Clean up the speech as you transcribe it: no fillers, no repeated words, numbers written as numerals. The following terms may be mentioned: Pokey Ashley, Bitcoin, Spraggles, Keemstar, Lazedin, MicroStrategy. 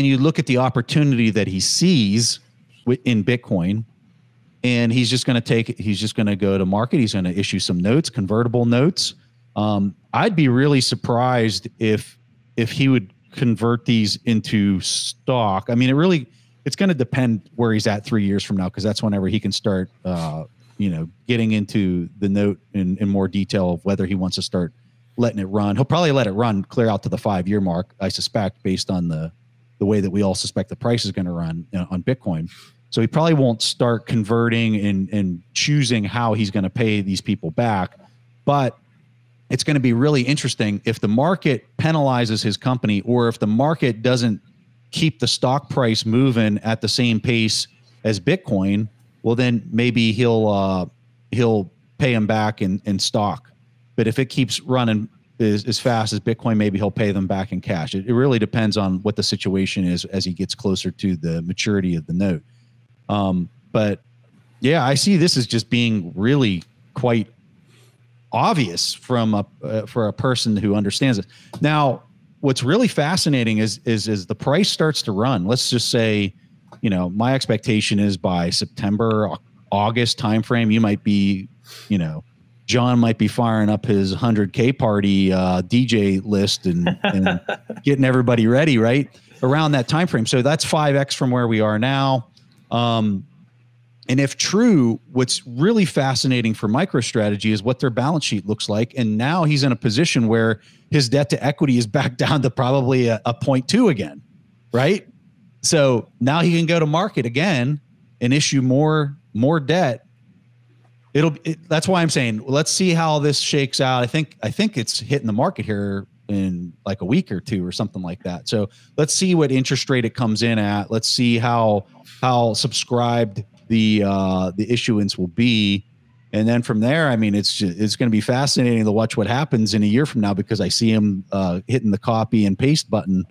then you look at the opportunity that he sees in Bitcoin, and he's just going to take it. He's just going to go to market. He's going to issue some notes, convertible notes. I'd be really surprised if he would convert these into stock. I mean, it's going to depend where he's at 3 years from now, because that's whenever he can start, getting into the note in more detail of whether he wants to start letting it run. He'll probably let it run clear out to the 5-year mark, I suspect, based on the way that we all suspect the price is going to run on Bitcoin. So he probably won't start converting and choosing how he's going to pay these people back. But it's going to be really interesting if the market penalizes his company, or if the market doesn't keep the stock price moving at the same pace as Bitcoin. Well, then maybe he'll pay them back in stock. But if it keeps running as fast as Bitcoin, maybe he'll pay them back in cash. It really depends on what the situation is as he gets closer to the maturity of the note. But yeah, I see this as just being really quite obvious for a person who understands it. Now, what's really fascinating is the price starts to run. Let's just say, my expectation is by September, August timeframe, you might be, John might be firing up his 100K party DJ list and getting everybody ready, right? Around that timeframe. So that's 5X from where we are now. And if true, what's really fascinating for MicroStrategy is what their balance sheet looks like. And now he's in a position where his debt to equity is back down to probably a 0.2 again, right? So now he can go to market again and issue more debt. That's why I'm saying, let's see how this shakes out. I think it's hitting the market here in like a week or two or something like that. So let's see what interest rate it comes in at. Let's see how subscribed the issuance will be. And then from there, I mean, it's going to be fascinating to watch what happens in a year from now, because I see him hitting the copy and paste button